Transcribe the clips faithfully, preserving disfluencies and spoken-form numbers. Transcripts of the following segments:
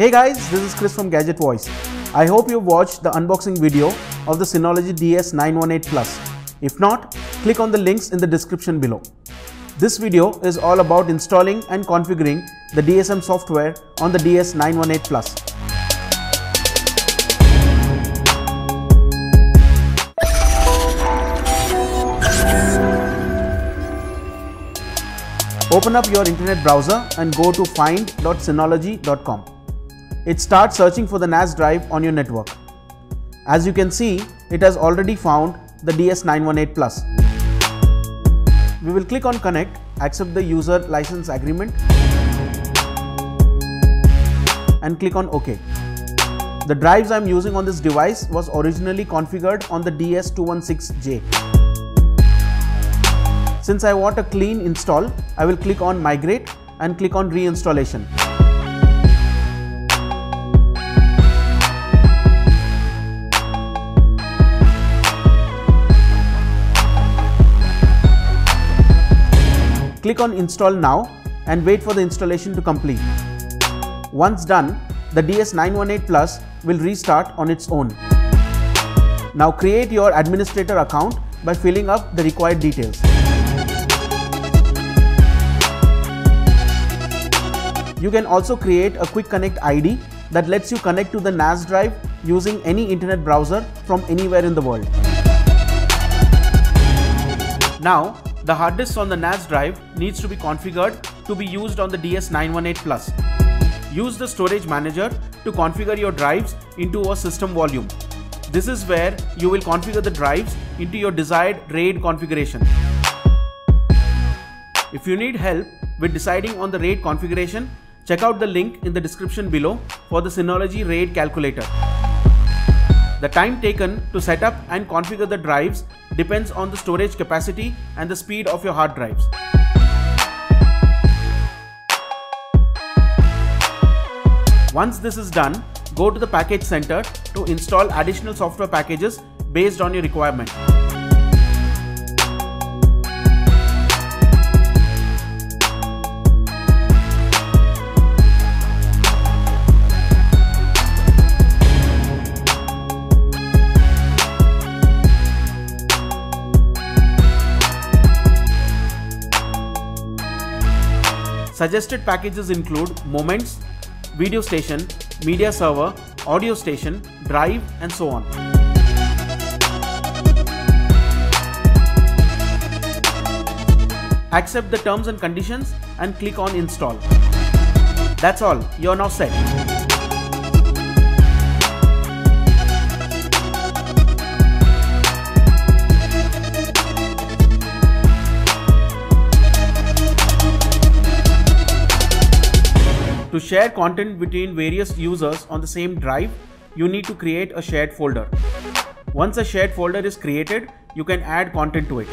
Hey guys, this is Chris from Gadget Voice. I hope you've watched the unboxing video of the Synology D S nine one eight plus. If not, click on the links in the description below. This video is all about installing and configuring the D S M software on the D S nine one eight plus. Open up your internet browser and go to find dot synology dot com. It starts searching for the N A S drive on your network. As you can see, it has already found the D S nine one eight plus. We will click on Connect, accept the user license agreement and click on OK. The drives I am using on this device was originally configured on the D S two one six J. Since I want a clean install, I will click on Migrate and click on Reinstallation. Click on Install Now and wait for the installation to complete. Once done, the D S nine one eight plus will restart on its own. Now create your administrator account by filling up the required details. You can also create a Quick Connect I D that lets you connect to the N A S drive using any internet browser from anywhere in the world. Now, the hard disk on the N A S drive needs to be configured to be used on the D S nine one eight plus. Use the Storage Manager to configure your drives into a system volume. This is where you will configure the drives into your desired RAID configuration. If you need help with deciding on the RAID configuration, check out the link in the description below for the Synology RAID calculator. The time taken to set up and configure the drives depends on the storage capacity and the speed of your hard drives. Once this is done, go to the Package Center to install additional software packages based on your requirement. Suggested packages include Moments, Video Station, Media Server, Audio Station, Drive, and so on. Accept the terms and conditions and click on Install. That's all, you're now set. To share content between various users on the same drive, you need to create a shared folder. Once a shared folder is created, you can add content to it.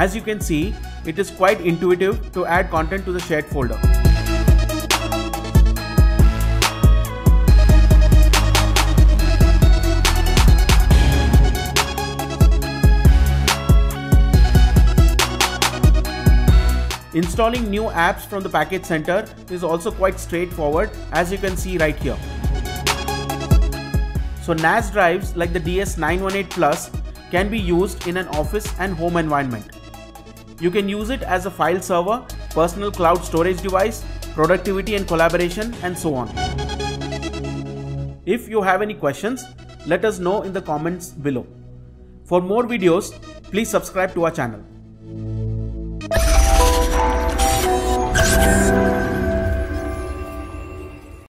As you can see, it is quite intuitive to add content to the shared folder. Installing new apps from the Package Center is also quite straightforward, as you can see right here. So N A S drives like the D S nine one eight plus can be used in an office and home environment. You can use it as a file server, personal cloud storage device, productivity and collaboration, and so on. If you have any questions, let us know in the comments below. For more videos, please subscribe to our channel.